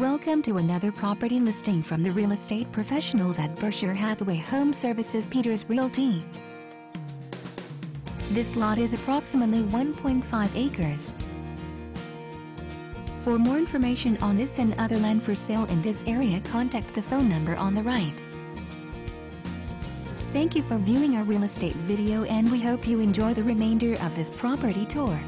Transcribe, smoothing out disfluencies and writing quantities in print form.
Welcome to another property listing from the real estate professionals at Berkshire Hathaway Home Services Peters Realty. This lot is approximately 1.5 acres. For more information on this and other land for sale in this area, contact the phone number on the right. Thank you for viewing our real estate video, and we hope you enjoy the remainder of this property tour.